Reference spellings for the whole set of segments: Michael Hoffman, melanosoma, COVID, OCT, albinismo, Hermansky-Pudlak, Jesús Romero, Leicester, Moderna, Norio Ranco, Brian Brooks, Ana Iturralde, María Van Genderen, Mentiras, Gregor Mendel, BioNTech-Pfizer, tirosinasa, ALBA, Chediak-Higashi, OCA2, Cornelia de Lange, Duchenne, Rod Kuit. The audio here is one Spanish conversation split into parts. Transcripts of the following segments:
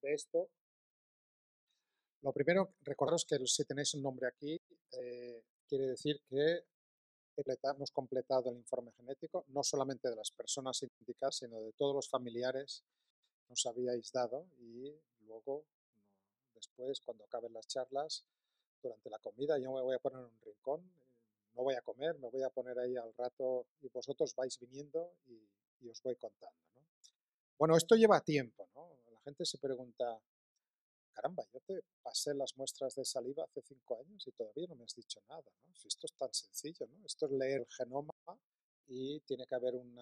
de esto. Lo primero, recordaros que si tenéis un nombre aquí, quiere decir que hemos completado el informe genético, no solamente de las personas indicadas, sino de todos los familiares que os habíais dado, y luego, después, cuando acaben las charlas, durante la comida, yo me voy a poner en un rincón, no voy a comer, me voy a poner ahí al rato y vosotros vais viniendo y os voy contando, ¿no? Bueno, esto lleva tiempo, ¿no? La gente se pregunta, caramba, yo te pasé las muestras de saliva hace 5 años y todavía no me has dicho nada, ¿no? Si esto es tan sencillo, ¿no? Esto es leer el genoma y tiene que haber un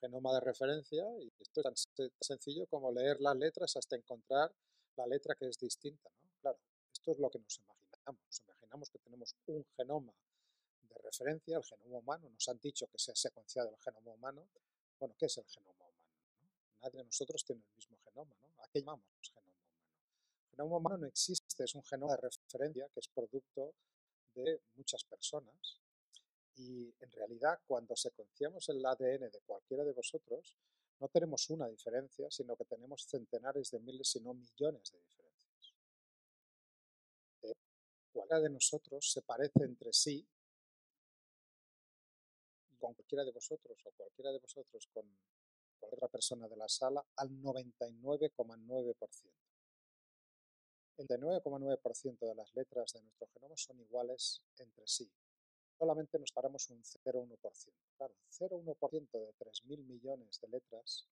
genoma de referencia, y esto es tan sencillo como leer las letras hasta encontrar la letra que es distinta, ¿no? Claro, esto es lo que nos imaginamos. Nos imaginamos que tenemos un genoma de referencia, el genoma humano. Nos han dicho que se ha secuenciado el genoma humano. Bueno, ¿qué es el genoma humano, no? Nadie de nosotros tiene el mismo genoma, ¿no? ¿A qué llamamos genoma humano? El genoma humano no existe, es un genoma de referencia que es producto de muchas personas. Y en realidad, cuando secuenciamos el ADN de cualquiera de vosotros, no tenemos una diferencia, sino que tenemos centenares de miles, si no millones de diferencias. Cualquiera de nosotros se parece entre sí, con cualquiera de vosotros o cualquiera de vosotros con otra persona de la sala, al 99,9%. El 99,9% de las letras de nuestro genoma son iguales entre sí. Solamente nos paramos un 0,1%. Claro, 0,1% de 3.000 millones de letras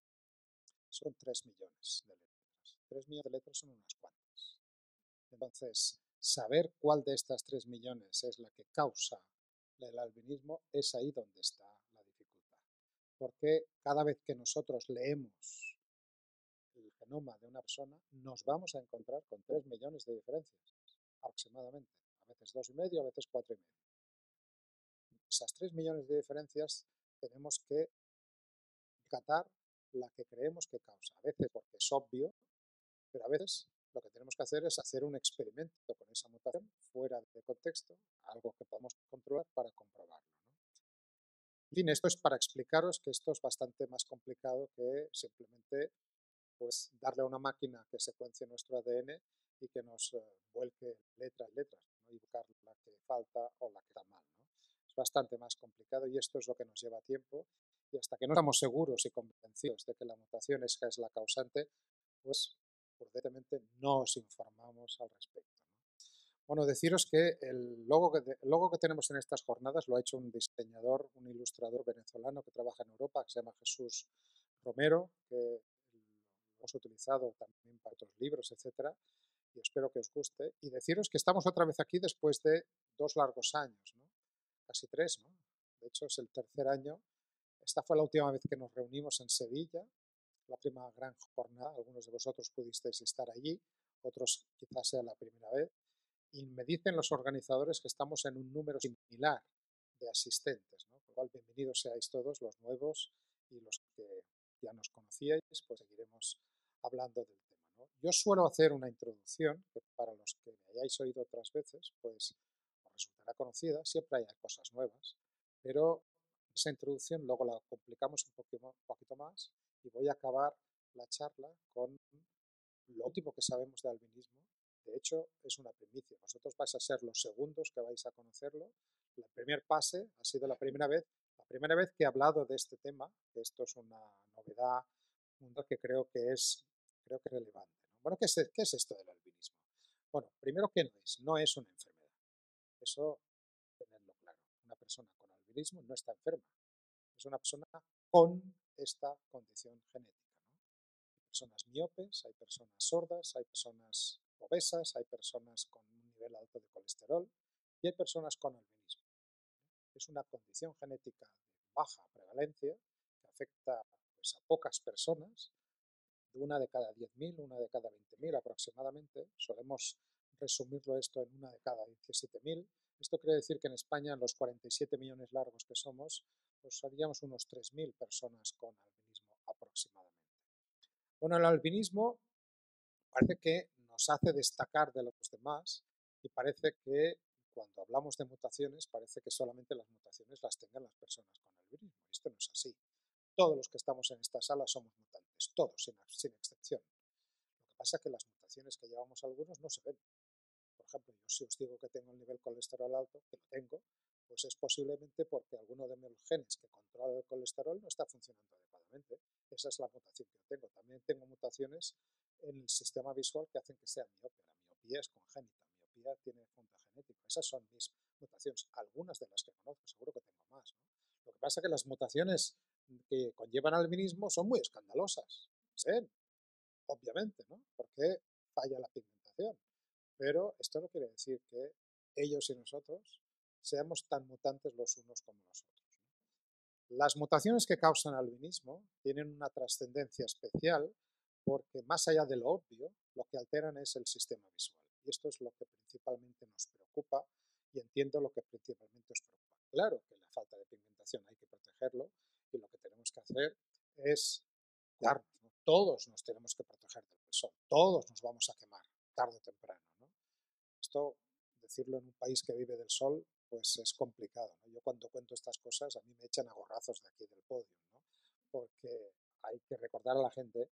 son 3 millones de letras. 3 millones de letras son unas cuantas. Entonces, saber cuál de estas 3 millones es la que causa el albinismo es ahí donde está la dificultad. Porque cada vez que nosotros leemos el genoma de una persona, nos vamos a encontrar con 3 millones de diferencias, aproximadamente. A veces 2,5, a veces 4,5. Esas 3 millones de diferencias tenemos que catar la que creemos que causa. A veces porque es obvio, pero a veces lo que tenemos que hacer es hacer un experimento con esa mutación fuera de contexto, algo que podemos controlar para comprobarlo, ¿no? En fin, esto es para explicaros que esto es bastante más complicado que simplemente pues, darle a una máquina que secuencie nuestro ADN y que nos vuelque letras, ¿no? Y buscar la que falta o la que está mal, ¿no? Es bastante más complicado y esto es lo que nos lleva tiempo, y hasta que no estamos seguros y convencidos de que la mutación es la causante, pues prudentemente no os informamos al respecto, ¿no? Bueno, deciros que el logo que tenemos en estas jornadas lo ha hecho un diseñador, un ilustrador venezolano que trabaja en Europa, que se llama Jesús Romero, que lo hemos utilizado también para otros libros, etcétera, y espero que os guste. Y deciros que estamos otra vez aquí después de 2 largos años, ¿no? Casi 3, ¿no? De hecho, es el 3er año. Esta fue la última vez que nos reunimos en Sevilla, la primera gran jornada. Algunos de vosotros pudisteis estar allí, otros quizás sea la primera vez. Y me dicen los organizadores que estamos en un número similar de asistentes, ¿no? Por lo cual, bienvenidos seáis todos, los nuevos y los que ya nos conocíais, pues seguiremos hablando del tema, ¿no? Yo suelo hacer una introducción, que para los que me hayáis oído otras veces, pues resultará conocida, siempre hay cosas nuevas, pero esa introducción luego la complicamos un poquito más y voy a acabar la charla con lo último que sabemos de albinismo. De hecho, es una primicia, vosotros vais a ser los segundos que vais a conocerlo. El primer pase ha sido la primera vez que he hablado de este tema, que esto es una novedad que creo que es relevante, ¿no? Bueno, ¿qué es esto del albinismo? Bueno, primero que no es una enfermedad. Eso, tenerlo claro. Una persona con albinismo no está enferma. Es una persona con esta condición genética, ¿no? Hay personas miopes, hay personas sordas, hay personas obesas, hay personas con un nivel alto de colesterol y hay personas con albinismo. Es una condición genética de baja prevalencia que afecta pues, a pocas personas, una de cada 10.000, una de cada 20.000 aproximadamente. Solemos resumirlo esto en una de cada 17.000. Esto quiere decir que en España, en los 47 millones largos que somos, pues habíamos unos 3.000 personas con albinismo aproximadamente. Bueno, el albinismo parece que nos hace destacar de los demás y parece que cuando hablamos de mutaciones, parece que solamente las mutaciones las tengan las personas con albinismo. Esto no es así. Todos los que estamos en esta sala somos mutantes, todos, sin excepción. pasa que las mutaciones que llevamos algunos no se ven. Por ejemplo, yo si os digo que tengo el nivel de colesterol alto, que lo tengo, pues es posiblemente porque alguno de mis genes que controla el colesterol no está funcionando adecuadamente. Esa es la mutación que yo tengo. También tengo mutaciones en el sistema visual que hacen que sea miope. La miopía es congénita, la miopía tiene fondo genético. Esas son mis mutaciones, algunas de las que conozco, seguro que tengo más, ¿no? Lo que pasa es que las mutaciones que conllevan albinismo son muy escandalosas, ¿sí? Obviamente, ¿no? Porque falla la pigmentación. Pero esto no quiere decir que ellos y nosotros seamos tan mutantes los unos como los otros, ¿no? Las mutaciones que causan albinismo tienen una trascendencia especial porque más allá de lo obvio, lo que alteran es el sistema visual. Y esto es lo que principalmente nos preocupa y entiendo lo que principalmente os preocupa. Claro que la falta de pigmentación hay que protegerlo y lo que tenemos que hacer es cuidarnos, ¿no? Todos nos tenemos que proteger del sol, todos nos vamos a quemar tarde o temprano, ¿no? Esto, decirlo en un país que vive del sol, pues es complicado, ¿no? Yo cuando cuento estas cosas a mí me echan a gorrazos de aquí del podio, ¿no? Porque hay que recordar a la gente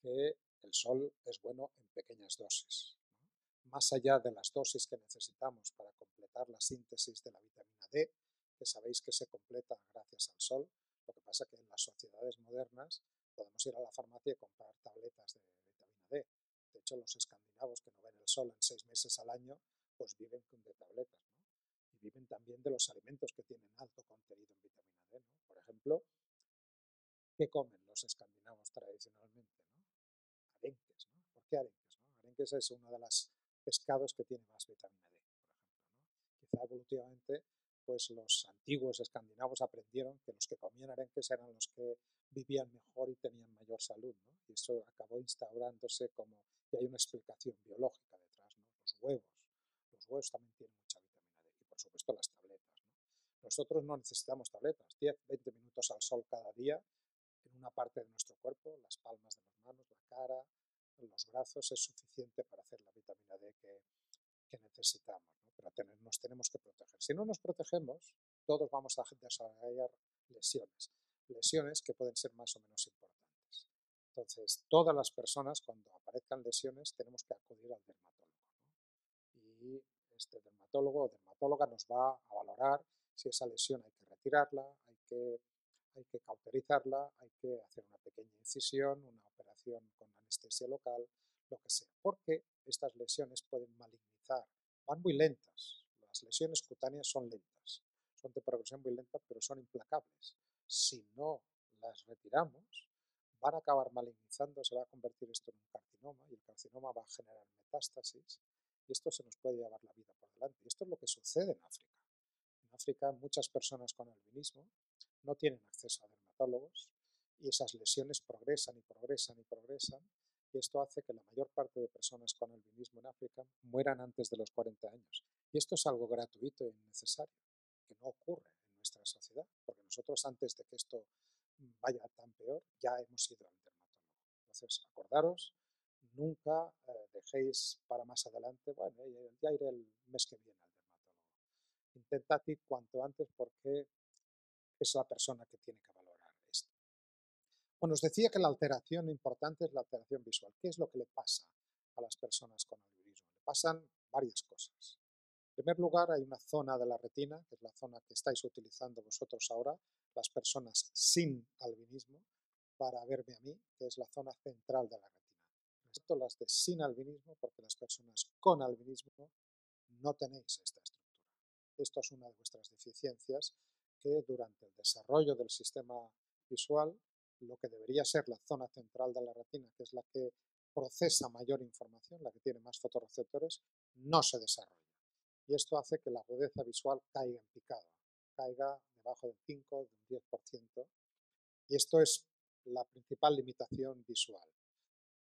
que el sol es bueno en pequeñas dosis, ¿no? Más allá de las dosis que necesitamos para completar la síntesis de la vitamina D, que sabéis que se completa gracias al sol, lo que pasa es que en las sociedades modernas podemos ir a la farmacia y comprar tabletas de vitamina D. De hecho, los escandinavos que no ven el sol en 6 meses al año, pues viven de tabletas, ¿no? Y viven también de los alimentos que tienen alto contenido en vitamina D, ¿no? Por ejemplo, ¿qué comen los escandinavos tradicionalmente, ¿no? Arenques, ¿no? ¿Por qué arenques, no? Arenques es uno de los pescados que tiene más vitamina D, por ejemplo, ¿no? Quizá evolutivamente, pues los antiguos escandinavos aprendieron que los que comían arenques eran los que vivían mejor y tenían mayor salud, ¿no? Y eso acabó instaurándose como que hay una explicación biológica detrás, ¿no? Los huevos también tienen mucha vitamina D y por supuesto las tabletas, ¿no? Nosotros no necesitamos tabletas, 10, 20 minutos al sol cada día en una parte de nuestro cuerpo, las palmas de las manos, la cara, los brazos, es suficiente para hacer la vitamina D que necesitamos, ¿no? Pero nos tenemos que proteger. Si no nos protegemos, todos vamos a desarrollar lesiones que pueden ser más o menos importantes. Entonces, todas las personas, cuando aparezcan lesiones, tenemos que acudir al dermatólogo, ¿no? Y este dermatólogo o dermatóloga nos va a valorar si esa lesión hay que retirarla, hay que cauterizarla, hay que hacer una pequeña incisión, una operación con anestesia local, lo que sea, porque estas lesiones pueden malignizar, van muy lentas, las lesiones cutáneas son lentas, son de progresión muy lenta, pero son implacables. Si no las retiramos, van a acabar malignizando, se va a convertir esto en un carcinoma y el carcinoma va a generar metástasis y esto se nos puede llevar la vida por delante. Y esto es lo que sucede en África. En África muchas personas con albinismo no tienen acceso a dermatólogos y esas lesiones progresan y progresan y progresan. Y esto hace que la mayor parte de personas con albinismo en África mueran antes de los 40 años. Y esto es algo gratuito e innecesario, que no ocurre en nuestra sociedad, porque nosotros antes de que esto vaya tan peor, ya hemos ido al dermatólogo. Entonces, acordaros, nunca dejéis para más adelante, bueno, ya iré el mes que viene al dermatólogo. Intentad ir cuanto antes porque es la persona que tiene que valorar esto. Bueno, os decía que la alteración importante es la alteración visual. ¿Qué es lo que le pasa a las personas con albinismo? Le pasan varias cosas. En primer lugar, hay una zona de la retina, que es la zona que estáis utilizando vosotros ahora, las personas sin albinismo, para verme a mí, que es la zona central de la retina. Excepto las de sin albinismo, porque las personas con albinismo no tenéis esta estructura. Esto es una de vuestras deficiencias que durante el desarrollo del sistema visual, lo que debería ser la zona central de la retina, que es la que procesa mayor información, la que tiene más fotorreceptores, no se desarrolla. Y esto hace que la agudeza visual caiga en picado, caiga debajo del 5, del 10%. Y esto es la principal limitación visual.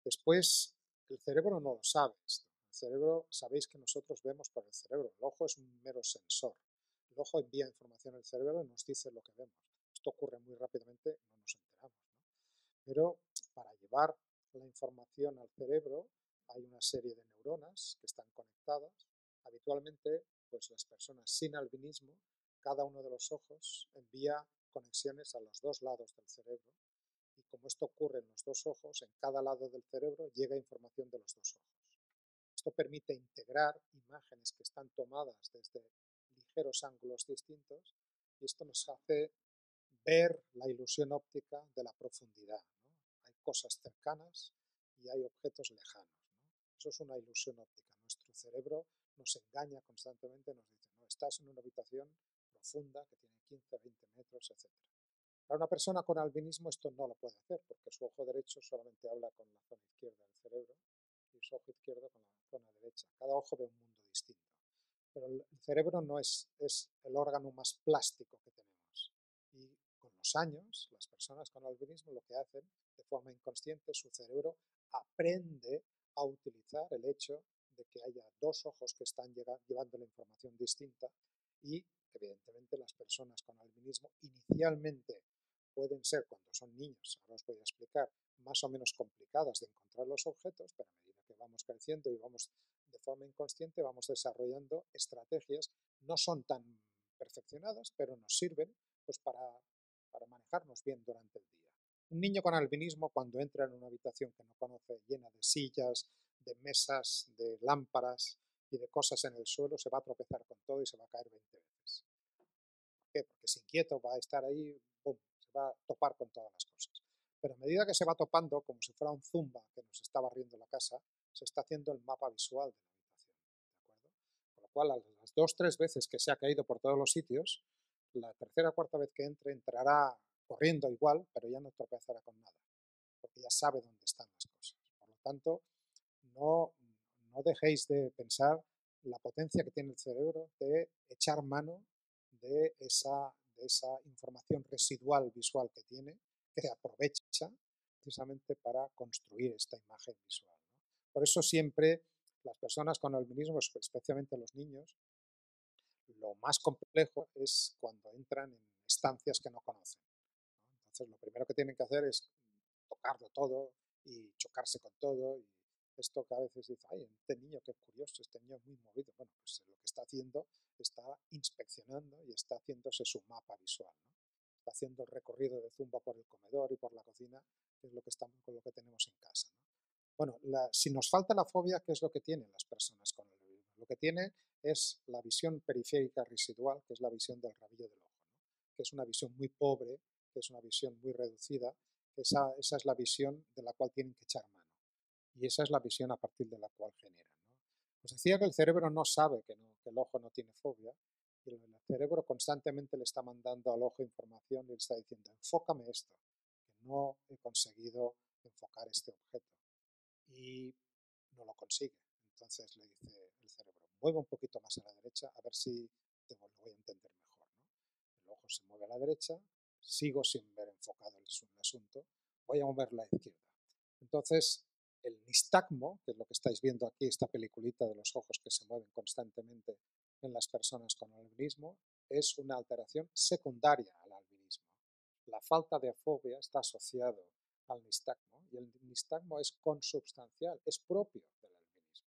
Después, el cerebro no lo sabe esto. El cerebro, sabéis que nosotros vemos por el cerebro. El ojo es un mero sensor. El ojo envía información al cerebro y nos dice lo que vemos. Esto ocurre muy rápidamente, no nos enteramos, ¿no? Pero para llevar la información al cerebro hay una serie de neuronas que están conectadas. Habitualmente, pues las personas sin albinismo, cada uno de los ojos envía conexiones a los dos lados del cerebro y como esto ocurre en los dos ojos, en cada lado del cerebro llega información de los dos ojos. Esto permite integrar imágenes que están tomadas desde ligeros ángulos distintos y esto nos hace ver la ilusión óptica de la profundidad, ¿no? Hay cosas cercanas y hay objetos lejanos, ¿no? Eso es una ilusión óptica. Nuestro cerebro nos engaña constantemente, nos dice, no, estás en una habitación profunda que tiene 15, 20 metros, etc. Para una persona con albinismo esto no lo puede hacer porque su ojo derecho solamente habla con la zona izquierda del cerebro y su ojo izquierdo con la zona derecha. Cada ojo ve un mundo distinto. Pero el cerebro no es el órgano más plástico que tenemos. Y con los años, las personas con albinismo lo que hacen, de forma inconsciente, su cerebro aprende a utilizar el hecho de que haya dos ojos que están llevando la información distinta y, evidentemente, las personas con albinismo inicialmente pueden ser, cuando son niños, ahora os voy a explicar, más o menos complicadas de encontrar los objetos, pero a medida que vamos creciendo y vamos de forma inconsciente, vamos desarrollando estrategias, no son tan perfeccionadas, pero nos sirven pues, para manejarnos bien durante el día. Un niño con albinismo, cuando entra en una habitación que no conoce, llena de sillas, de mesas, de lámparas y de cosas en el suelo, se va a tropezar con todo y se va a caer 20 veces. ¿Por qué? Porque es inquieto, va a estar ahí, ¡pum!, se va a topar con todas las cosas. Pero a medida que se va topando, como si fuera un zumba que nos está barriendo la casa, se está haciendo el mapa visual de la habitación, ¿de acuerdo? Con lo cual, a las 2 o 3 veces que se ha caído por todos los sitios, la 3ª o 4ª vez que entre, entrará corriendo igual, pero ya no tropezará con nada, porque ya sabe dónde están las cosas. Por lo tanto, no dejéis de pensar la potencia que tiene el cerebro de echar mano de esa información residual visual que tiene, que se aprovecha precisamente para construir esta imagen visual, ¿no? Por eso siempre las personas con albinismo, especialmente los niños, lo más complejo es cuando entran en estancias que no conocen, ¿no? Entonces lo primero que tienen que hacer es tocarlo todo y chocarse con todo. Y esto que a veces dice, ay, este niño qué curioso, este niño es muy movido. Bueno, pues lo que está haciendo, está inspeccionando y está haciéndose su mapa visual, ¿no? Está haciendo el recorrido de zumba por el comedor y por la cocina, que es lo que estamos, con lo que tenemos en casa, ¿no? Bueno, si nos falta la fobia, ¿qué es lo que tienen las personas con el albinismo? Lo que tienen es la visión periférica residual, que es la visión del rabillo del ojo, ¿no? Que es una visión muy pobre, que es una visión muy reducida. Esa es la visión de la cual tienen que echar mano. Y esa es la visión a partir de la cual generan, ¿no? Os decía que el cerebro no sabe que el ojo no tiene fobia, y el cerebro constantemente le está mandando al ojo información y le está diciendo, enfócame esto, que no he conseguido enfocar este objeto. Y no lo consigue. Entonces le dice el cerebro, mueve un poquito más a la derecha, a ver si lo voy a entender mejor, ¿no? El ojo se mueve a la derecha, sigo sin ver enfocado el asunto, voy a mover la izquierda. Entonces, el nistagmo, que es lo que estáis viendo aquí, esta peliculita de los ojos que se mueven constantemente en las personas con albinismo, es una alteración secundaria al albinismo. La falta de fobia está asociado al nistagmo y el nistagmo es consubstancial, es propio del albinismo.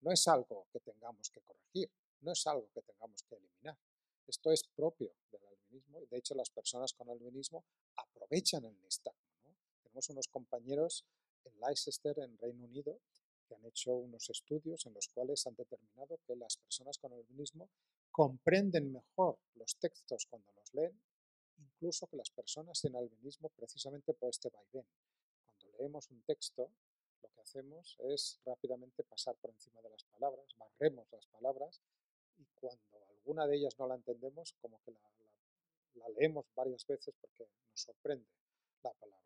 No es algo que tengamos que corregir, no es algo que tengamos que eliminar. Esto es propio del albinismo y de hecho las personas con albinismo aprovechan el nistagmo, ¿no? Tenemos unos compañeros en Leicester, en Reino Unido, que han hecho unos estudios en los cuales han determinado que las personas con albinismo comprenden mejor los textos cuando los leen, incluso que las personas sin albinismo, precisamente por este vaivén. Cuando leemos un texto, lo que hacemos es rápidamente pasar por encima de las palabras, barremos las palabras y cuando alguna de ellas no la entendemos, como que la leemos varias veces porque nos sorprende la palabra.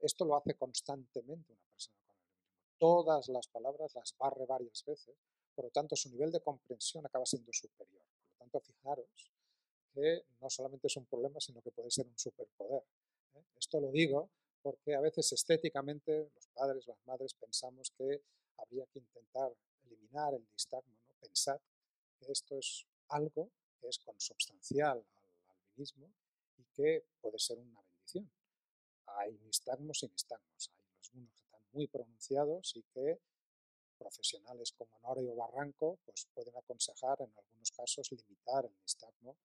Esto lo hace constantemente una persona con albinismo. Todas las palabras las barre varias veces, por lo tanto su nivel de comprensión acaba siendo superior. Por lo tanto, fijaros que no solamente es un problema, sino que puede ser un superpoder, ¿eh? Esto lo digo porque a veces estéticamente los padres, las madres pensamos que habría que intentar eliminar el nistagmo, ¿no? Pensad que esto es algo que es consubstancial al albinismo y que puede ser una bendición. Hay nistagmos y nistagmos, hay unos que están muy pronunciados y que profesionales como Norio Ranco pues pueden aconsejar en algunos casos limitar el nistagmo.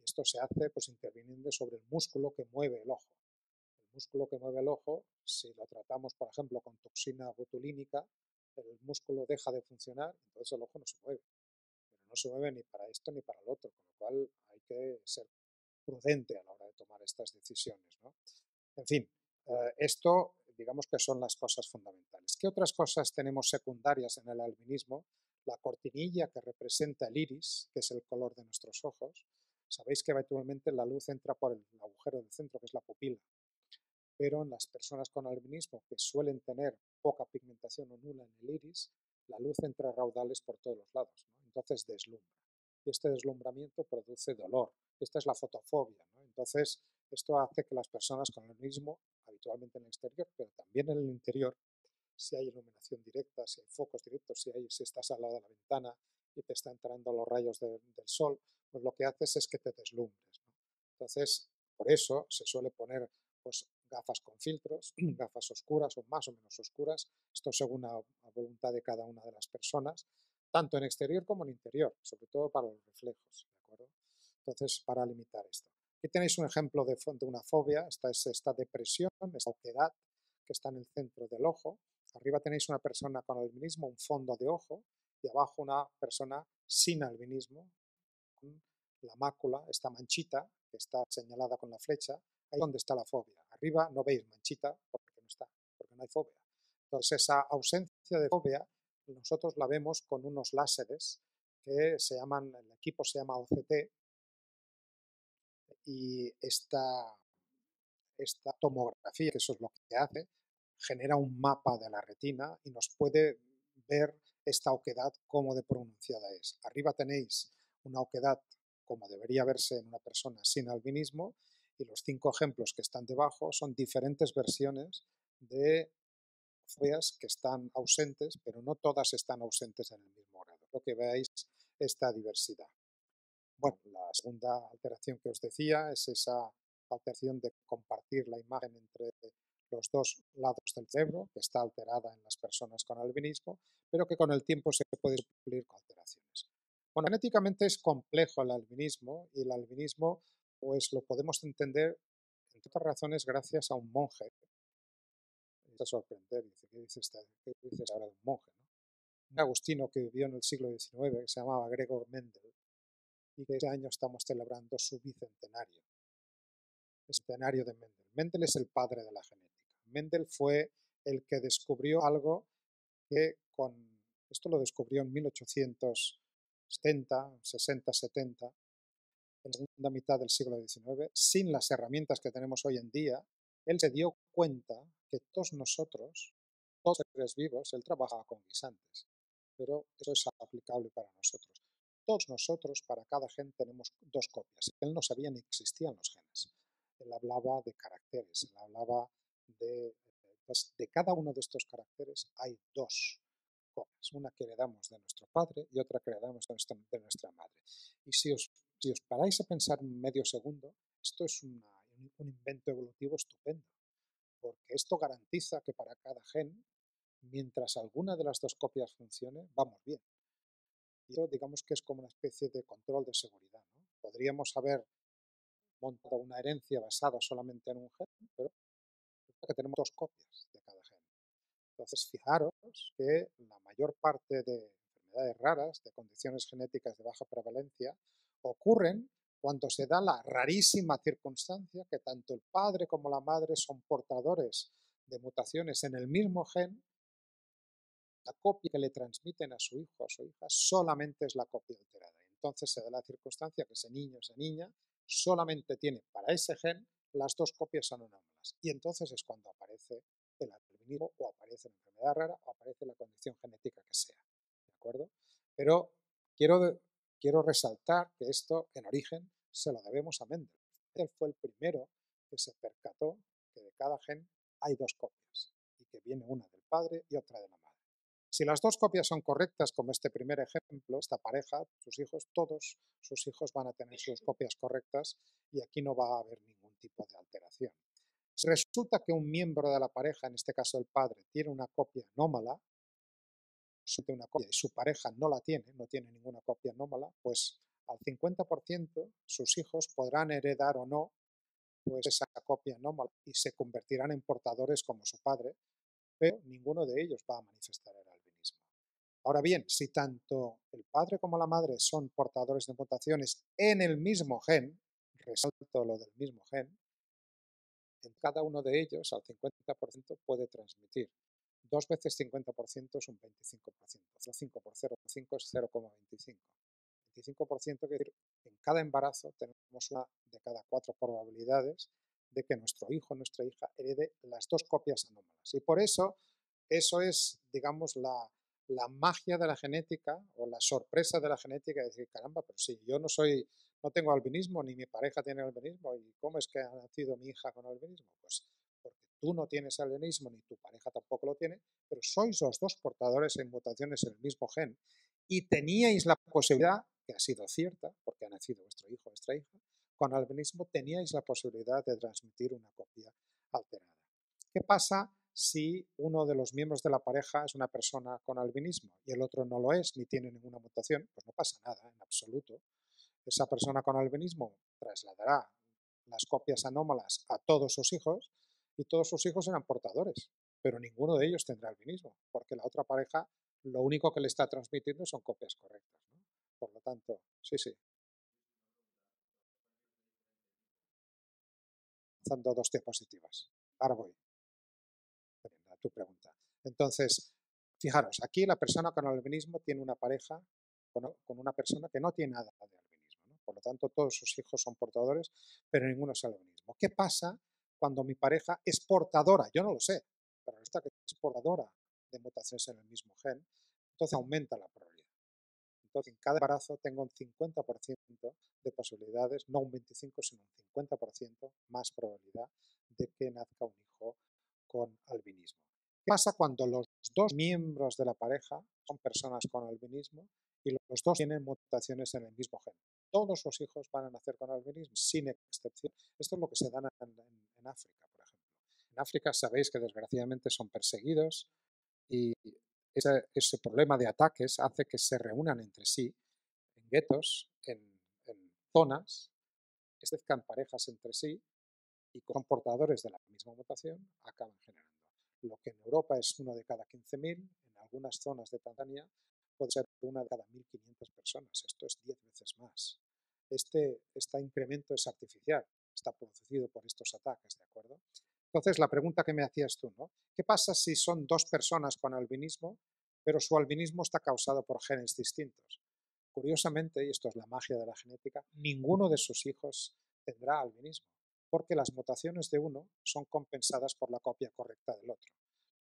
Y esto se hace pues interviniendo sobre el músculo que mueve el ojo. El músculo que mueve el ojo, si lo tratamos, por ejemplo, con toxina botulínica, el músculo deja de funcionar, entonces el ojo no se mueve. Pero no se mueve ni para esto ni para lo otro, con lo cual hay que ser prudente a la hora de tomar estas decisiones, ¿no? En fin, esto digamos que son las cosas fundamentales. ¿Qué otras cosas tenemos secundarias en el albinismo? La cortinilla que representa el iris, que es el color de nuestros ojos. Sabéis que habitualmente la luz entra por el agujero del centro, que es la pupila. Pero en las personas con albinismo, que suelen tener poca pigmentación o nula en el iris, la luz entra a raudales por todos los lados, ¿no? Entonces deslumbra. Y este deslumbramiento produce dolor. Esta es la fotofobia, ¿no? Entonces, esto hace que las personas con albinismo, habitualmente en el exterior, pero también en el interior, si hay iluminación directa, si hay focos directos, si estás al lado de la ventana y te están entrando los rayos del sol, pues lo que haces es que te deslumbres, ¿no? Entonces, por eso se suele poner pues, gafas con filtros, gafas oscuras o más o menos oscuras, esto según la voluntad de cada una de las personas, tanto en exterior como en interior, sobre todo para los reflejos, ¿de acuerdo? Entonces, para limitar esto. Aquí tenéis un ejemplo de una fobia, esta es esta depresión, esta oquedad que está en el centro del ojo. Arriba tenéis una persona con albinismo, un fondo de ojo, y abajo una persona sin albinismo, con la mácula, esta manchita que está señalada con la flecha, ahí es donde está la fobia. Arriba no veis manchita porque no está, porque no hay fobia. Entonces esa ausencia de fobia nosotros la vemos con unos láseres que se llaman, el equipo se llama OCT, y esta tomografía, que eso es lo que hace, genera un mapa de la retina y nos puede ver esta oquedad cómo de pronunciada es. Arriba tenéis una oquedad como debería verse en una persona sin albinismo y los 5 ejemplos que están debajo son diferentes versiones de fobias que están ausentes, pero no todas están ausentes en el mismo grado. Lo que veáis esta diversidad. Bueno, la segunda alteración que os decía es esa alteración de compartir la imagen entre los dos lados del cerebro, que está alterada en las personas con albinismo, pero que con el tiempo se puede suplir con alteraciones. Bueno, genéticamente es complejo el albinismo, y el albinismo pues lo podemos entender, entre otras razones, gracias a un monje. Me va a sorprender, dice, ¿qué dices ahora de un monje, no? Un agustino que vivió en el siglo XIX, que se llamaba Gregor Mendel, y que este año estamos celebrando su bicentenario. El bicentenario de Mendel. Mendel es el padre de la genética. Mendel fue el que descubrió algo que con... Esto lo descubrió en 1870, 60, 70, en la segunda mitad del siglo XIX, sin las herramientas que tenemos hoy en día. Él se dio cuenta que todos nosotros, todos los seres vivos, él trabajaba con guisantes, pero eso es aplicable para nosotros. Todos nosotros, para cada gen, tenemos 2 copias. Él no sabía ni existían los genes. Él hablaba de caracteres, él hablaba de cada uno de estos caracteres hay 2 copias. Una que heredamos de nuestro padre y otra que heredamos de nuestra madre. Y si os paráis a pensar un medio segundo, esto es un invento evolutivo estupendo, porque esto garantiza que para cada gen, mientras alguna de las 2 copias funcione, vamos bien. Y eso, digamos que es como una especie de control de seguridad, ¿no? Podríamos haber montado una herencia basada solamente en un gen, pero que tenemos 2 copias de cada gen. Entonces, fijaros que la mayor parte de enfermedades raras, de condiciones genéticas de baja prevalencia, ocurren cuando se da la rarísima circunstancia que tanto el padre como la madre son portadores de mutaciones en el mismo gen. La copia que le transmiten a su hijo o a su hija solamente es la copia alterada. Entonces se da la circunstancia que ese niño o esa niña solamente tiene para ese gen las 2 copias anómalas. Y entonces es cuando aparece el albinismo o aparece la enfermedad rara o aparece la condición genética que sea. ¿De acuerdo? Pero quiero resaltar que esto en origen se lo debemos a Mendel. Él fue el primero que se percató que de cada gen hay 2 copias y que viene una del padre y otra de la madre. Si las 2 copias son correctas, como este primer ejemplo, esta pareja, sus hijos, todos sus hijos van a tener sus copias correctas y aquí no va a haber ningún tipo de alteración. Si resulta que un miembro de la pareja, en este caso el padre, tiene una copia anómala, y su pareja no la tiene, no tiene ninguna copia anómala, pues al 50% sus hijos podrán heredar o no pues esa copia anómala y se convertirán en portadores como su padre, pero ninguno de ellos va a manifestar el albinismo. Ahora bien, si tanto el padre como la madre son portadores de mutaciones en el mismo gen, resalto lo del mismo gen, en cada uno de ellos al 50% puede transmitir. 2 veces 50% es un 25%. 5 por 0,5 es 0,25. 25% quiere decir que en cada embarazo tenemos una de cada 4 probabilidades de que nuestro hijo o nuestra hija herede las 2 copias anómalas. Y por eso, eso es, digamos, la magia de la genética o la sorpresa de la genética de decir, caramba, pero sí, yo no tengo albinismo, ni mi pareja tiene albinismo, ¿y cómo es que ha nacido mi hija con albinismo? Pues porque tú no tienes albinismo, ni tu pareja tampoco lo tiene, pero sois los 2 portadores en mutaciones en el mismo gen y teníais la posibilidad, que ha sido cierta, porque ha nacido vuestro hijo o vuestra hija, con albinismo teníais la posibilidad de transmitir una copia alterada. ¿Qué pasa si uno de los miembros de la pareja es una persona con albinismo y el otro no lo es, ni tiene ninguna mutación? Pues no pasa nada, en absoluto. Esa persona con albinismo trasladará las copias anómalas a todos sus hijos y todos sus hijos serán portadores, pero ninguno de ellos tendrá albinismo, porque la otra pareja lo único que le está transmitiendo son copias correctas, ¿no? Por lo tanto, sí. Lanzando 2 diapositivas. Ahora voy. A tu pregunta. Entonces, fijaros, aquí la persona con albinismo tiene una pareja con una persona que no tiene nada de albinismo, ¿no? Por lo tanto, todos sus hijos son portadores, pero ninguno es albinismo. ¿Qué pasa cuando mi pareja es portadora? Yo no lo sé, pero esta que es portadora de mutaciones en el mismo gen, entonces aumenta la probabilidad. Entonces, en cada embarazo tengo un 50% de posibilidades, no un 25, sino un 50% más probabilidad de que nazca un hijo con albinismo. ¿Qué pasa cuando los 2 miembros de la pareja son personas con albinismo y los 2 tienen mutaciones en el mismo gen? Todos sus hijos van a nacer con albinismo, sin excepción. Esto es lo que se da en África, por ejemplo. En África sabéis que desgraciadamente son perseguidos y ese problema de ataques hace que se reúnan entre sí en guetos, en zonas, establezcan parejas entre sí y con portadores de la misma mutación acaban generando. Lo que en Europa es 1 de cada 15.000, en algunas zonas de Tanzania puede ser 1 de cada 1.500 personas. Esto es 10 veces más. Este incremento es artificial, está producido por estos ataques, ¿de acuerdo? Entonces, la pregunta que me hacías tú, ¿no? ¿Qué pasa si son 2 personas con albinismo, pero su albinismo está causado por genes distintos? Curiosamente, y esto es la magia de la genética, ninguno de sus hijos tendrá albinismo, porque las mutaciones de uno son compensadas por la copia correcta del otro.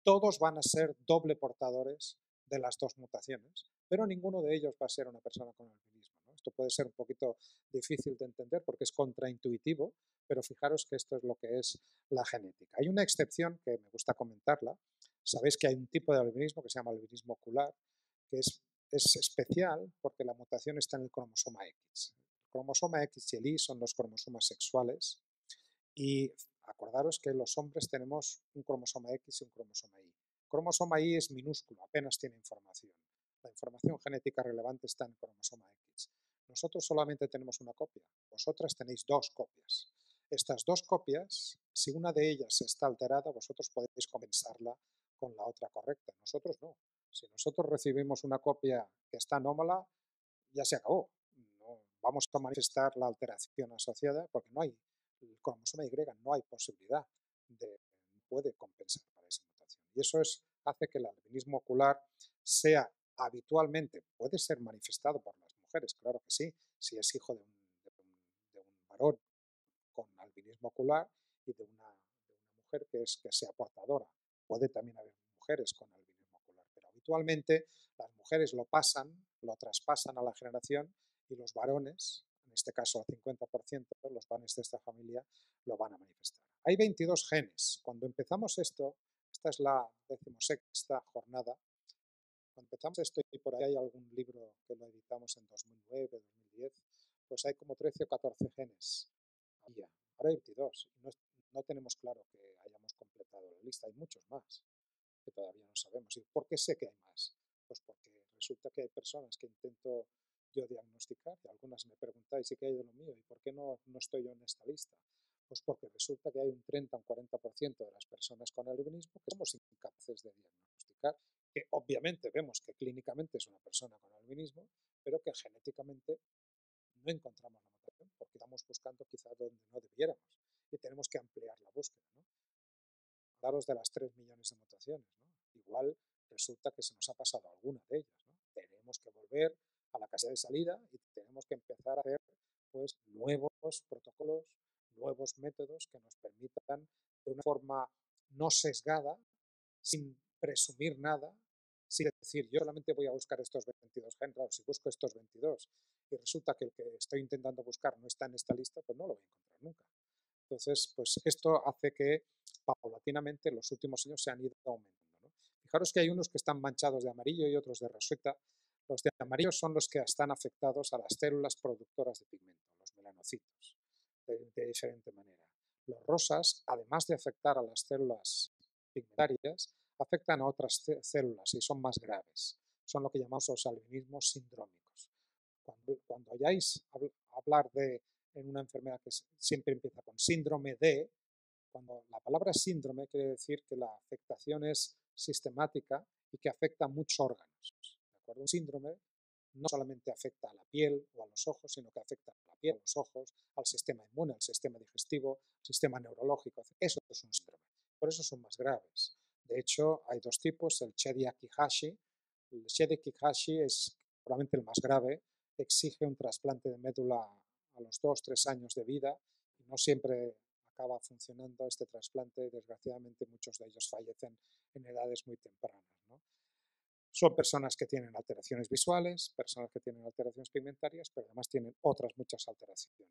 Todos van a ser doble portadores de las 2 mutaciones, pero ninguno de ellos va a ser una persona con albinismo, ¿no? Esto puede ser un poquito difícil de entender porque es contraintuitivo, pero fijaros que esto es lo que es la genética. Hay una excepción que me gusta comentarla. Sabéis que hay un tipo de albinismo que se llama albinismo ocular, que es especial porque la mutación está en el cromosoma X. El cromosoma X y el Y son los cromosomas sexuales y acordaros que los hombres tenemos un cromosoma X y un cromosoma Y. El cromosoma Y es minúsculo, apenas tiene información. La información genética relevante está en el cromosoma X. Nosotros solamente tenemos una copia, vosotras tenéis 2 copias. Estas 2 copias, si una de ellas está alterada, vosotros podéis compensarla con la otra correcta. Nosotros no. Si nosotros recibimos una copia que está anómala, ya se acabó. No vamos a manifestar la alteración asociada porque no hay, el cromosoma Y no hay posibilidad de, puede compensar para esa mutación. Y eso hace que el albinismo ocular sea habitualmente, puede ser manifestado por las mujeres, claro que sí, si es hijo de un varón con albinismo ocular y de una mujer que sea portadora. Puede también haber mujeres con albinismo ocular, pero habitualmente las mujeres lo traspasan a la generación y los varones, en este caso al 50%, los varones de esta familia lo van a manifestar. Hay 22 genes. Cuando empezamos esto, esta es la 16ª jornada, cuando empezamos esto y por ahí hay algún libro que lo editamos en 2009, 2010, pues hay como 13 o 14 genes. Ahora hay 22, no tenemos claro que hayamos completado la lista, hay muchos más que todavía no sabemos. ¿Y por qué sé que hay más? Pues porque resulta que hay personas que intento yo diagnosticar, y algunas me preguntáis, ¿y qué hay de lo mío? ¿Y por qué no estoy yo en esta lista? Pues porque resulta que hay un 30 o un 40% de las personas con albinismo que somos incapaces de diagnosticar, que obviamente vemos que clínicamente es una persona con albinismo, pero que genéticamente no encontramos la mutación porque estamos buscando quizá donde no debiéramos y tenemos que ampliar la búsqueda, ¿no? Daros de las 3 millones de mutaciones, ¿no? Igual resulta que se nos ha pasado alguna de ellas, ¿no? Tenemos que volver a la casilla de salida y tenemos que empezar a hacer pues, nuevos protocolos, nuevos métodos que nos permitan de una forma no sesgada, sin presumir nada, sin decir yo solamente voy a buscar estos 22 genes, claro, si busco estos 22 y resulta que el que estoy intentando buscar no está en esta lista, pues no lo voy a encontrar nunca. Entonces, pues esto hace que paulatinamente en los últimos años se han ido aumentando, ¿no? Fijaros que hay unos que están manchados de amarillo y otros de roseta. Los de amarillo son los que están afectados a las células productoras de pigmento, los melanocitos. De diferente manera. Los rosas, además de afectar a las células pigmentarias, afectan a otras células y son más graves. Son lo que llamamos los albinismos sindrómicos. Cuando hayáis hablar de en una enfermedad que siempre empieza con síndrome de, cuando la palabra síndrome quiere decir que la afectación es sistemática y que afecta a muchos órganos. ¿De acuerdo? Un síndrome no solamente afecta a la piel o a los ojos, sino que afecta a la piel, a los ojos, al sistema inmune, al sistema digestivo, al sistema neurológico. Eso es un síndrome. Por eso son más graves. De hecho, hay dos tipos, el Chediak-Higashi. El Chediak-Higashi es probablemente el más grave. Exige un trasplante de médula a los 2 o 3 años de vida. No siempre acaba funcionando este trasplante. Desgraciadamente, muchos de ellos fallecen en edades muy tempranas, ¿no? Son personas que tienen alteraciones visuales, personas que tienen alteraciones pigmentarias, pero además tienen otras muchas alteraciones.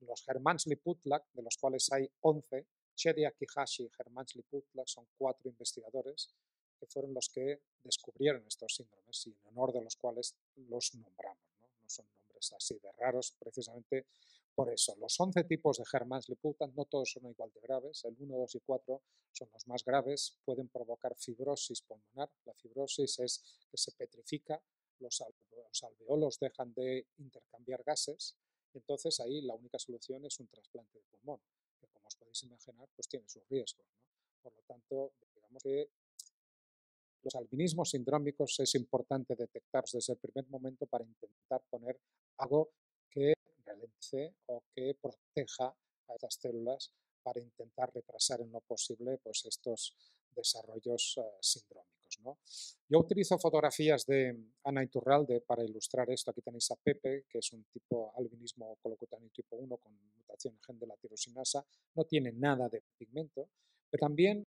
Los Hermansky-Pudlak, de los cuales hay 11, Chediak-Higashi y Hermansky-Pudlak son 4 investigadores que fueron los que descubrieron estos síndromes y en honor de los cuales los nombramos, ¿no? No son nombres así de raros precisamente por eso. Los 11 tipos de Hermansky-Pudlak no todos son igual de graves, el 1, 2 y 4 son los más graves, pueden provocar fibrosis pulmonar. La fibrosis es que se petrifica, los alveolos dejan de intercambiar gases y entonces ahí la única solución es un trasplante de pulmón, que como os podéis imaginar pues tiene sus riesgos, ¿no? Por lo tanto, digamos que los albinismos sindrómicos es importante detectarlos desde el primer momento para intentar poner algo que ralentice o que proteja a estas células para intentar retrasar en lo posible pues, estos desarrollos sindrómicos, ¿no? Yo utilizo fotografías de Ana Iturralde para ilustrar esto. Aquí tenéis a Pepe, que es un tipo albinismo colocutáneo tipo 1 con mutación en gen de la tirosinasa. No tiene nada de pigmento, pero también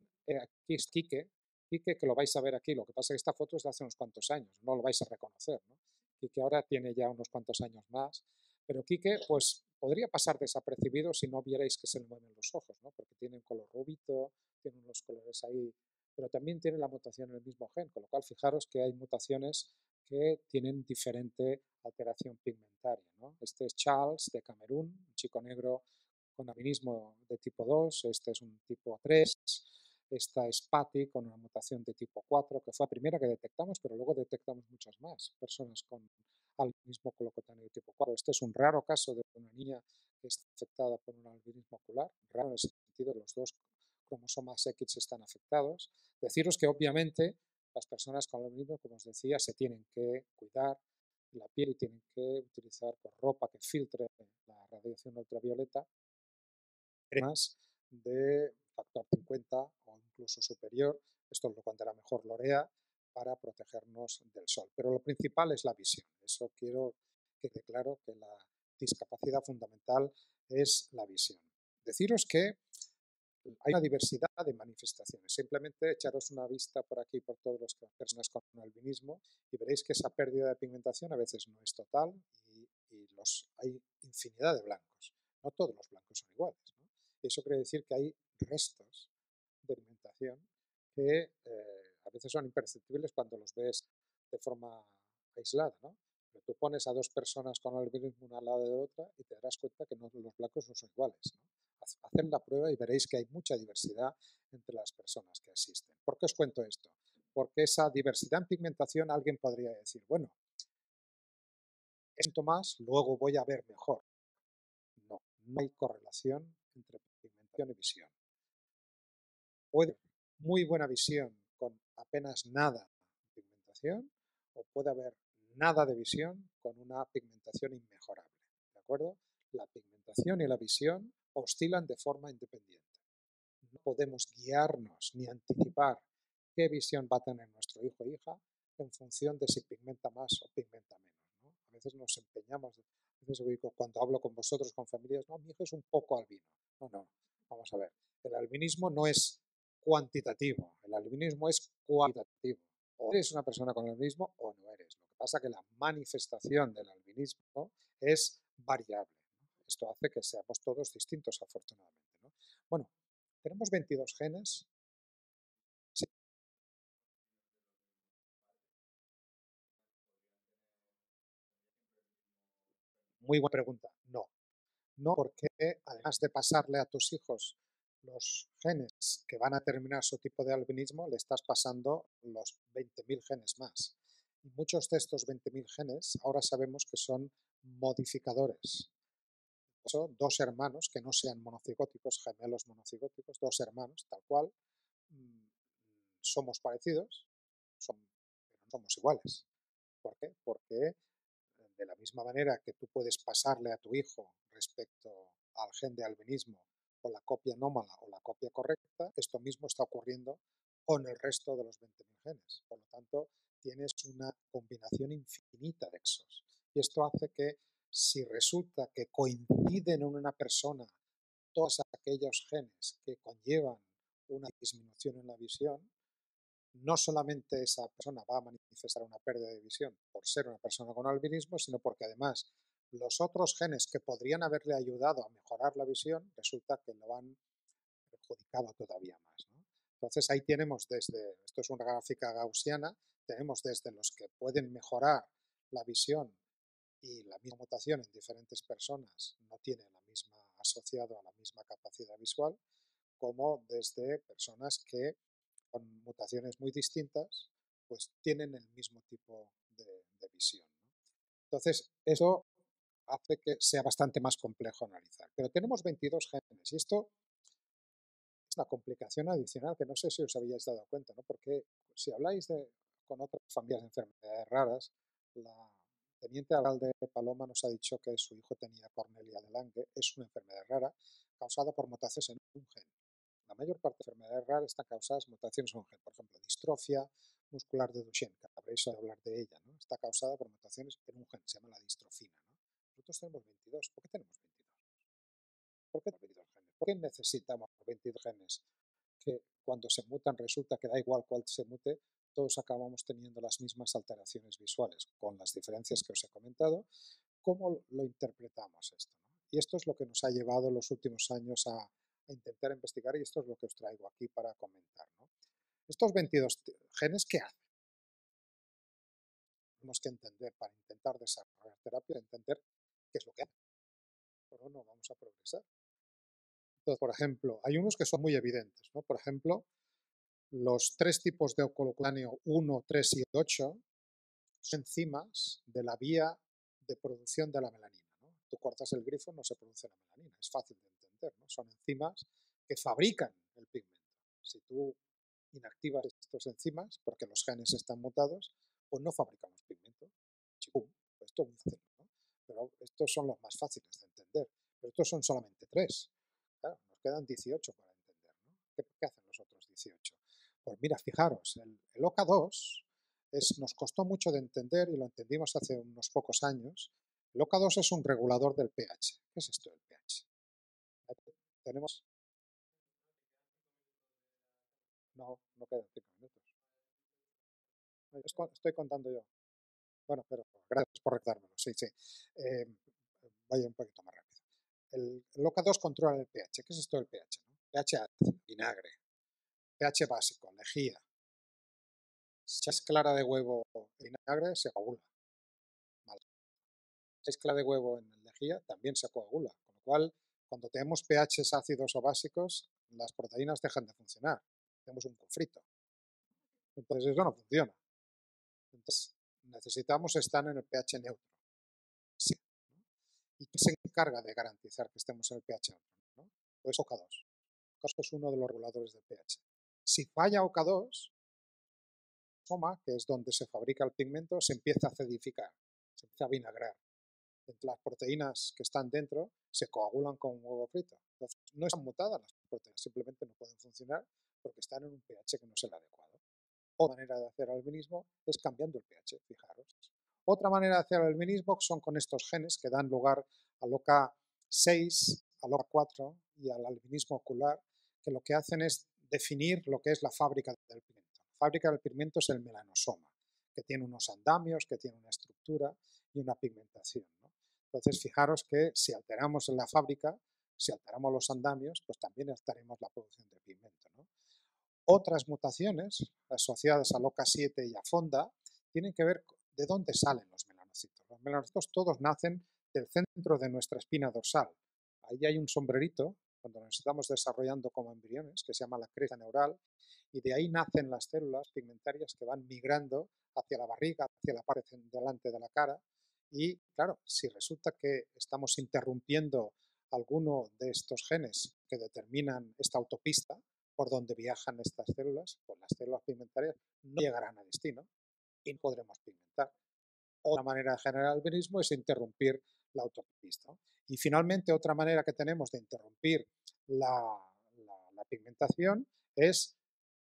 aquí es Quique. Quique, que lo vais a ver aquí, lo que pasa es que esta foto es de hace unos cuantos años, no lo vais a reconocer, ¿no? Quique ahora tiene ya unos cuantos años más, pero Quique pues podría pasar desapercibido si no vierais que se le mueven los ojos, ¿no? Porque tiene un color rubito, tiene unos colores ahí, pero también tiene la mutación en el mismo gen, con lo cual fijaros que hay mutaciones que tienen diferente alteración pigmentaria, ¿no? Este es Charles de Camerún, un chico negro con albinismo de tipo 2, este es un tipo 3, esta es Patty con una mutación de tipo 4, que fue la primera que detectamos, pero luego detectamos muchas más personas con albinismo colocutáneo de tipo 4. Este es un raro caso de una niña que está afectada por un albinismo ocular, raro en el sentido de los 2 cromosomas X están afectados. Deciros que obviamente las personas con albinismo, como os decía, se tienen que cuidar la piel y tienen que utilizar pues, ropa que filtre la radiación ultravioleta, además de factor 50 o incluso superior, esto lo contará mejor Lorea, para protegernos del sol. Pero lo principal es la visión, eso quiero que quede claro, que la discapacidad fundamental es la visión. Deciros que hay una diversidad de manifestaciones, simplemente echaros una vista por aquí por todas las personas con albinismo y veréis que esa pérdida de pigmentación a veces no es total y hay infinidad de blancos, no todos los blancos son iguales, ¿no? Eso quiere decir que hay restos de pigmentación que a veces son imperceptibles cuando los ves de forma aislada, ¿no? Pero tú pones a 2 personas con albinismo una al lado de otra y te darás cuenta que no, los blancos no son iguales, ¿no? Haced la prueba y veréis que hay mucha diversidad entre las personas que asisten. ¿Por qué os cuento esto? Porque esa diversidad en pigmentación alguien podría decir, bueno, esto más, luego voy a ver mejor. no hay correlación entre pigmentación y visión. Puede haber muy buena visión con apenas nada de pigmentación o puede haber nada de visión con una pigmentación inmejorable, ¿de acuerdo? La pigmentación y la visión oscilan de forma independiente. No podemos guiarnos ni anticipar qué visión va a tener nuestro hijo o hija en función de si pigmenta más o pigmenta menos, ¿no? A veces nos empeñamos, a veces cuando hablo con vosotros, con familias, no, mi hijo es un poco albino. No, no, vamos a ver. El albinismo no es cuantitativo, el albinismo es cualitativo. O eres una persona con albinismo o no eres. Lo que pasa es que la manifestación del albinismo, ¿no?, es variable, ¿no? Esto hace que seamos todos distintos, afortunadamente, ¿no? Bueno, tenemos 22 genes. Sí. Muy buena pregunta. No. No, porque además de pasarle a tus hijos los genes que van a determinar su tipo de albinismo, le estás pasando los 20.000 genes más. Y muchos de estos 20.000 genes ahora sabemos que son modificadores. Eso, dos hermanos que no sean monocigóticos, gemelos monocigóticos, dos hermanos, tal cual, somos parecidos, pero no somos iguales. ¿Por qué? Porque de la misma manera que tú puedes pasarle a tu hijo respecto al gen de albinismo o la copia anómala o la copia correcta, esto mismo está ocurriendo con el resto de los 20.000 genes. Por lo tanto, tienes una combinación infinita de exos. Y esto hace que si resulta que coinciden en una persona todos aquellos genes que conllevan una disminución en la visión, no solamente esa persona va a manifestar una pérdida de visión por ser una persona con albinismo, sino porque además los otros genes que podrían haberle ayudado a mejorar la visión, resulta que lo han perjudicado todavía más, ¿no? Entonces ahí tenemos desde, esto es una gráfica gaussiana, tenemos desde los que pueden mejorar la visión y la misma mutación en diferentes personas no tiene la misma asociado a la misma capacidad visual, como desde personas que con mutaciones muy distintas pues tienen el mismo tipo de visión, ¿no? Entonces eso hace que sea bastante más complejo analizar. Pero tenemos 22 genes y esto es una complicación adicional que no sé si os habíais dado cuenta, ¿no? Porque si habláis con otras familias de enfermedades raras, la teniente alcalde Paloma nos ha dicho que su hijo tenía Cornelia de Lange, es una enfermedad rara causada por mutaciones en un gen. La mayor parte de enfermedades raras están causadas por mutaciones en un gen, por ejemplo, distrofia muscular de Duchenne, que habréis oído hablar de ella, ¿no? Está causada por mutaciones en un gen, se llama la distrofina, ¿no? Nosotros tenemos 22. ¿Por qué tenemos 22? ¿Por qué 22 genes? ¿Por qué necesitamos 22 genes que cuando se mutan resulta que da igual cuál se mute? Todos acabamos teniendo las mismas alteraciones visuales, con las diferencias que os he comentado. ¿Cómo lo interpretamos esto, no? Y esto es lo que nos ha llevado los últimos años a intentar investigar y esto es lo que os traigo aquí para comentar, ¿no? Estos 22 genes, ¿qué hacen? Tenemos que entender, para intentar desarrollar terapia, entender qué es lo que hacen. Pero no vamos a progresar. Entonces, por ejemplo, hay unos que son muy evidentes, ¿no? Por ejemplo, los tres tipos de oculocutáneo 1, 3 y 8 son enzimas de la vía de producción de la melanina, ¿no? Tú cortas el grifo, no se produce la melanina. Es fácil de entender, ¿no? Son enzimas que fabrican el pigmento. Si tú inactivas estas enzimas porque los genes están mutados, pues no fabricamos pigmento. ¡Pum! Esto es muy fácil, ¿no? Pero estos son los más fáciles de entender. Pero estos son solamente 3. Claro, nos quedan 18 para entender, ¿no? ¿Qué hacen los otros 18? Pues mira, fijaros, el OCA2 nos costó mucho de entender y lo entendimos hace unos pocos años. El OCA2 es un regulador del pH. ¿Qué es esto del pH? Tenemos... No, no quedan 5 minutos. Estoy contando yo. Bueno, pero gracias por recordármelo. Sí, sí. Vaya un poquito más rápido. El OCA2 controla el pH. ¿Qué es esto del pH, no? pH ácido, vinagre. pH básico, lejía. Si echas clara de huevo en vinagre, se coagula. Vale. Si echas clara de huevo en lejía, también se coagula. Con lo cual, cuando tenemos pHs ácidos o básicos, las proteínas dejan de funcionar. Tenemos un conflicto. Entonces eso no funciona. Entonces necesitamos estar en el pH neutro. Sí. ¿Y qué se se encarga de garantizar que estemos en el pH alto, ¿no? Pues OCA2. OCA2 es uno de los reguladores del pH. Si falla OCA2, soma, que es donde se fabrica el pigmento, se empieza a acidificar, se empieza a vinagrar. Las proteínas que están dentro se coagulan con un huevo frito. Entonces, no están mutadas las proteínas, simplemente no pueden funcionar porque están en un pH que no es el adecuado. Otra manera de hacer albinismo es cambiando el pH, fijaros. Otra manera de hacer albinismo son con estos genes que dan lugar al OCA6, al OCA4 y al albinismo ocular, que lo que hacen es definir lo que es la fábrica del pigmento. La fábrica del pigmento es el melanosoma, que tiene unos andamios, que tiene una estructura y una pigmentación, ¿no? Entonces, fijaros que si alteramos la fábrica, si alteramos los andamios, pues también alteraremos la producción de pigmento, ¿no? Otras mutaciones asociadas al OCA7 y a FONDA tienen que ver de dónde salen los melanocitos. Los melanocitos todos nacen del centro de nuestra espina dorsal. Ahí hay un sombrerito, cuando nos estamos desarrollando como embriones, que se llama la cresta neural, y de ahí nacen las células pigmentarias que van migrando hacia la barriga, hacia la parte delante de la cara. Y claro, si resulta que estamos interrumpiendo alguno de estos genes que determinan esta autopista por donde viajan estas células, pues las células pigmentarias no llegarán a destino y no podremos pigmentar. Otra manera de generar albinismo es interrumpir la autopista. Y finalmente, otra manera que tenemos de interrumpir la pigmentación es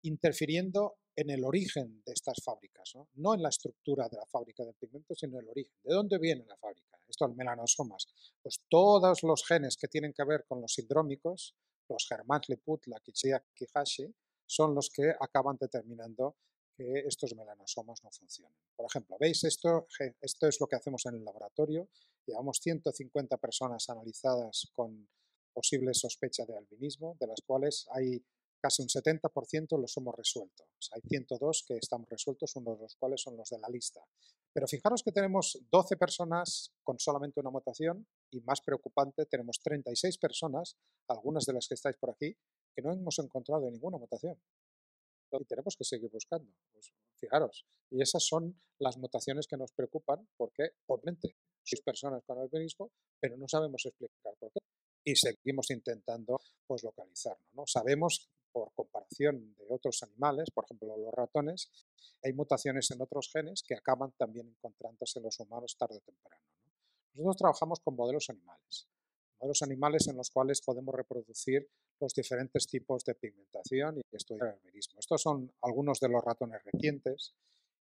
interfiriendo en el origen de estas fábricas, ¿no? No en la estructura de la fábrica del pigmento, sino en el origen. ¿De dónde viene la fábrica? Estos melanosomas. Pues todos los genes que tienen que ver con los sindrómicos, los Hermansky-Pudlak y Chediak-Higashi, son los que acaban determinando que estos melanosomas no funcionan. Por ejemplo, ¿veis esto? Esto es lo que hacemos en el laboratorio. Llevamos 150 personas analizadas con posible sospecha de albinismo, de las cuales hay casi un 70% los hemos resuelto. O sea, hay 102 que están resueltos, uno de los cuales son los de la lista. Pero fijaros que tenemos 12 personas con solamente una mutación y, más preocupante, tenemos 36 personas, algunas de las que estáis por aquí, que no hemos encontrado ninguna mutación. Y tenemos que seguir buscando. Pues, fijaros, y esas son las mutaciones que nos preocupan porque, obviamente, sois personas con albinismo, pero no sabemos explicar por qué. Y seguimos intentando pues, localizarlo, ¿no? Sabemos, por comparación de otros animales, por ejemplo los ratones, hay mutaciones en otros genes que acaban también encontrándose en los humanos tarde o temprano, ¿no? Nosotros trabajamos con modelos animales en los cuales podemos reproducir los diferentes tipos de pigmentación y estudiar el albinismo. Estos son algunos de los ratones recientes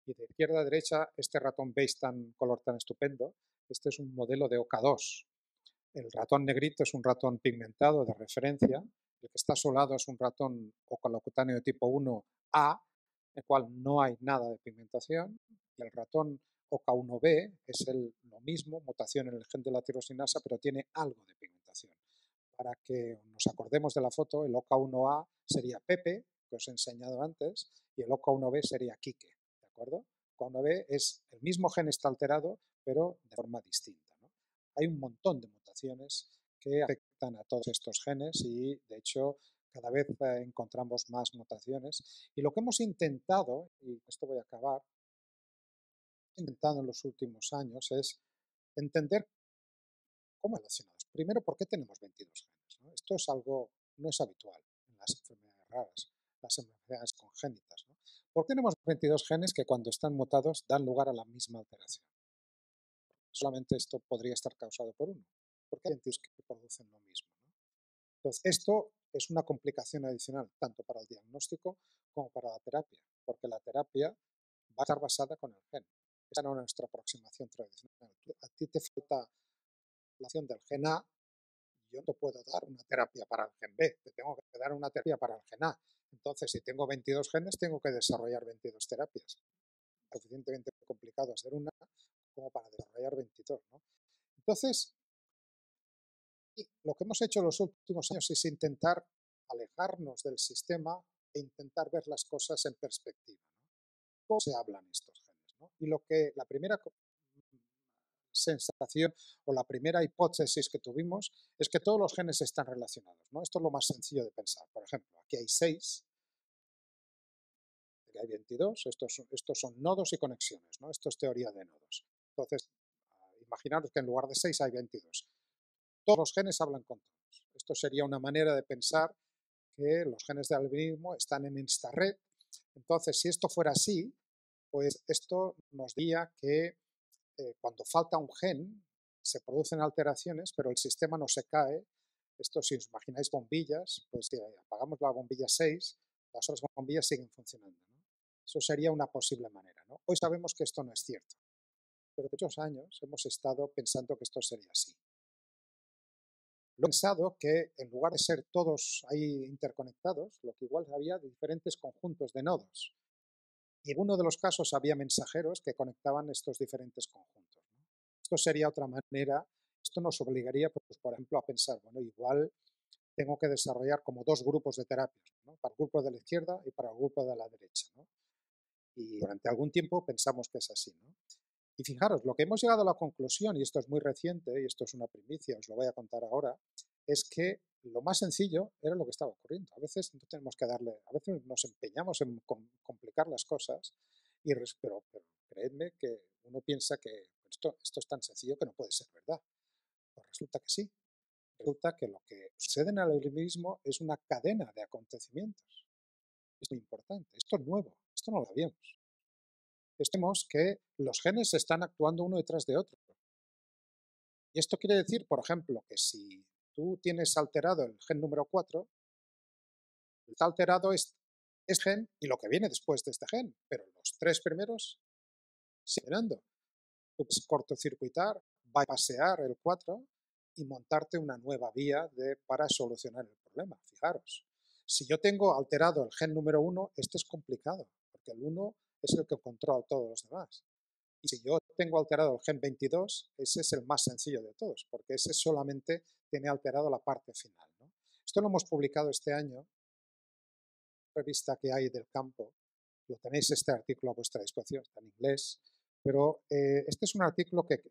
y de izquierda a derecha este ratón beige tan color tan estupendo, este es un modelo de OCA2. El ratón negrito es un ratón pigmentado de referencia. El que está a su lado es un ratón oculocutáneo de tipo 1A, en el cual no hay nada de pigmentación. Y el ratón OCA1B es lo mismo, mutación en el gen de la tirosinasa, pero tiene algo de pigmentación. Para que nos acordemos de la foto, el OCA1A sería Pepe, que os he enseñado antes, y el OCA1B sería Quique, ¿de acuerdo? OCA1B es el mismo gen, está alterado, pero de forma distinta, ¿no? Hay un montón de mutaciones que afectan a todos estos genes y, de hecho, cada vez encontramos más mutaciones. Y lo que hemos intentado, y esto voy a acabar, en los últimos años es entender cómo relacionados. Primero, ¿por qué tenemos 22 genes, ¿no? Esto es algo, no es habitual en las enfermedades raras, las enfermedades congénitas, ¿no? ¿Por qué tenemos 22 genes que cuando están mutados dan lugar a la misma alteración? Solamente esto podría estar causado por uno. Porque hay genes que producen lo mismo, ¿no? Entonces, esto es una complicación adicional, tanto para el diagnóstico como para la terapia, porque la terapia va a estar basada con el gen. Esa no es nuestra aproximación tradicional. A ti te falta la acción del gen A, yo no puedo dar una terapia para el gen B, te tengo que dar una terapia para el gen A. Entonces, si tengo 22 genes, tengo que desarrollar 22 terapias. Es suficientemente complicado hacer una como para desarrollar 22, ¿no? Entonces, y lo que hemos hecho en los últimos años es intentar alejarnos del sistema e intentar ver las cosas en perspectiva, ¿no? ¿Cómo se hablan estos genes, ¿no? Y la primera sensación o la primera hipótesis que tuvimos es que todos los genes están relacionados, ¿no? Esto es lo más sencillo de pensar. Por ejemplo, aquí hay 6, aquí hay 22, estos son nodos y conexiones, ¿no? Esto es teoría de nodos. Entonces, imaginaros que en lugar de 6 hay 22. todos los genes hablan con todos. Esto sería una manera de pensar que los genes de albinismo están en esta red. Entonces, si esto fuera así, pues esto nos diría que cuando falta un gen se producen alteraciones, pero el sistema no se cae. Esto, si os imagináis bombillas, pues si apagamos la bombilla 6, las otras bombillas siguen funcionando, ¿no? Eso sería una posible manera, ¿no? Hoy sabemos que esto no es cierto, pero de muchos años hemos estado pensando que esto sería así. Lo he pensado que en lugar de ser todos ahí interconectados, lo que igual había diferentes conjuntos de nodos. Y en uno de los casos había mensajeros que conectaban estos diferentes conjuntos, ¿no? Esto sería otra manera. Esto nos obligaría, pues, por ejemplo, a pensar, bueno, igual tengo que desarrollar como dos grupos de terapias, ¿no? Para el grupo de la izquierda y para el grupo de la derecha, ¿no? Y durante algún tiempo pensamos que es así, ¿no? Y fijaros, lo que hemos llegado a la conclusión, y esto es muy reciente, y esto es una primicia, os lo voy a contar ahora, es que lo más sencillo era lo que estaba ocurriendo. A veces no tenemos que darle, a veces nos empeñamos en complicar las cosas, y, pero creedme que uno piensa que esto es tan sencillo que no puede ser verdad. Pues resulta que sí. Resulta que lo que sucede en el albinismo es una cadena de acontecimientos. Esto es importante, esto es nuevo, esto no lo sabíamos. Vemos que los genes están actuando uno detrás de otro. Y esto quiere decir, por ejemplo, que si tú tienes alterado el gen número 4, está alterado este gen y lo que viene después de este gen, pero los tres primeros siguen andando. Tú puedes cortocircuitar, bypassear el 4 y montarte una nueva vía para solucionar el problema. Fijaros, si yo tengo alterado el gen número 1, este es complicado, porque el 1 es el que controla a todos los demás. Y si yo tengo alterado el gen 22, ese es el más sencillo de todos, porque ese solamente tiene alterado la parte final, ¿no? Esto lo hemos publicado este año, en una revista que hay del campo, lo tenéis este artículo a vuestra disposición, está en inglés, pero este es un artículo que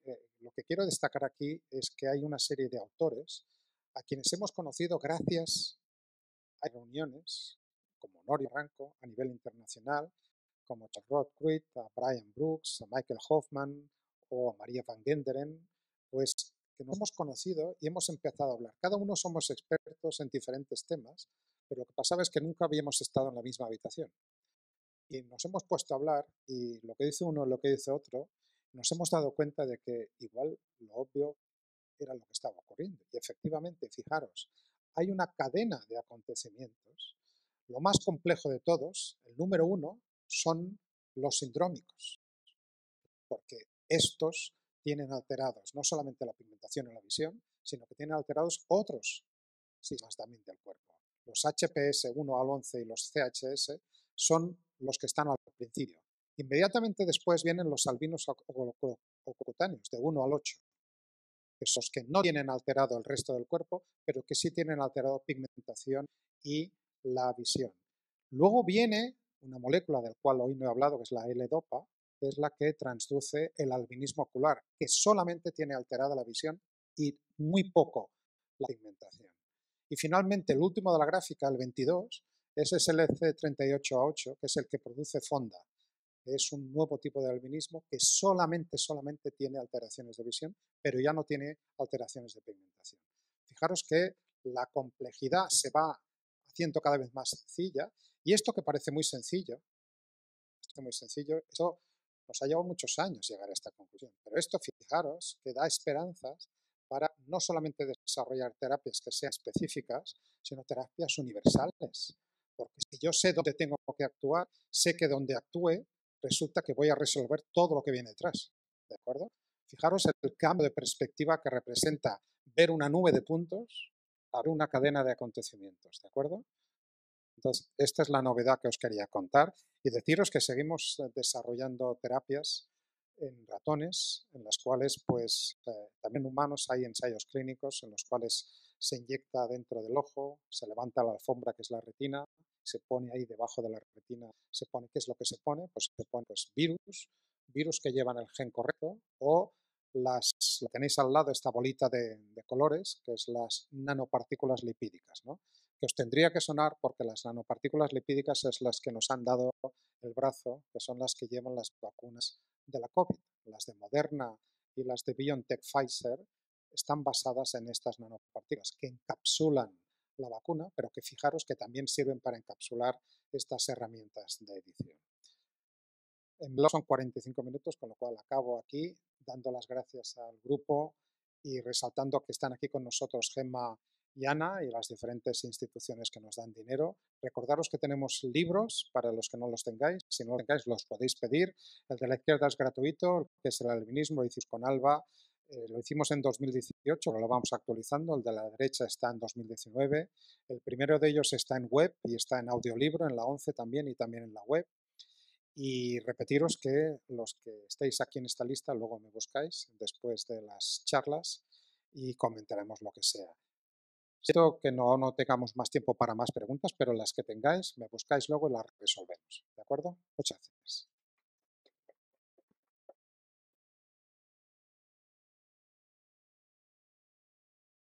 lo que quiero destacar aquí es que hay una serie de autores a quienes hemos conocido gracias a reuniones como Norio Ranco a nivel internacional, como a Rod Kuit, a Brian Brooks, a Michael Hoffman o a María Van Genderen, pues que nos hemos conocido y hemos empezado a hablar. Cada uno somos expertos en diferentes temas, pero lo que pasaba es que nunca habíamos estado en la misma habitación. Y nos hemos puesto a hablar y lo que dice uno, lo que dice otro, nos hemos dado cuenta de que igual lo obvio era lo que estaba ocurriendo. Y efectivamente, fijaros, hay una cadena de acontecimientos. Lo más complejo de todos, el número 1, son los sindrómicos, porque estos tienen alterados no solamente la pigmentación o la visión, sino que tienen alterados otros sistemas también del cuerpo. Los HPS 1 al 11 y los CHS son los que están al principio. Inmediatamente después vienen los albinos ocutáneos de 1 al 8, esos que no tienen alterado el resto del cuerpo, pero que sí tienen alterado pigmentación y la visión. Luego viene una molécula del cual hoy no he hablado, que es la L-dopa, que es la que transduce el albinismo ocular, que solamente tiene alterada la visión y muy poco la pigmentación. Y finalmente, el último de la gráfica, el 22, es el LC38A8, que es el que produce fonda. Es un nuevo tipo de albinismo que solamente tiene alteraciones de visión, pero ya no tiene alteraciones de pigmentación. Fijaros que la complejidad se va haciendo cada vez más sencilla, y esto que parece muy sencillo, eso nos ha llevado muchos años llegar a esta conclusión, pero esto, fijaros, que da esperanzas para no solamente desarrollar terapias que sean específicas, sino terapias universales, porque si yo sé dónde tengo que actuar, sé que donde actúe, resulta que voy a resolver todo lo que viene detrás, ¿de acuerdo? Fijaros el cambio de perspectiva que representa ver una nube de puntos, haré una cadena de acontecimientos, ¿de acuerdo? Entonces, esta es la novedad que os quería contar y deciros que seguimos desarrollando terapias en ratones, en las cuales, pues, también humanos hay ensayos clínicos en los cuales se inyecta dentro del ojo, se levanta la alfombra que es la retina, se pone ahí debajo de la retina, se pone, ¿qué es lo que se pone? Pues se pone pues, virus que llevan el gen correcto o la tenéis al lado esta bolita de colores, que es las nanopartículas lipídicas, ¿no? Que os tendría que sonar porque las nanopartículas lipídicas es las que nos han dado el brazo, que son las que llevan las vacunas de la COVID, las de Moderna y las de BioNTech-Pfizer, están basadas en estas nanopartículas que encapsulan la vacuna, pero que fijaros que también sirven para encapsular estas herramientas de edición. En blog son 45 minutos, con lo cual acabo aquí dando las gracias al grupo y resaltando que están aquí con nosotros Gemma y Ana y las diferentes instituciones que nos dan dinero. Recordaros que tenemos libros para los que no los tengáis. Si no los tengáis, los podéis pedir. El de la izquierda es gratuito, que es el albinismo, lo hicimos con Alba. Lo hicimos en 2018, lo vamos actualizando. El de la derecha está en 2019. El primero de ellos está en web y está en audiolibro, en la 11 también y también en la web. Y repetiros que los que estéis aquí en esta lista luego me buscáis después de las charlas y comentaremos lo que sea. Siento que no tengamos más tiempo para más preguntas, pero las que tengáis me buscáis luego y las resolvemos. ¿De acuerdo? Muchas gracias.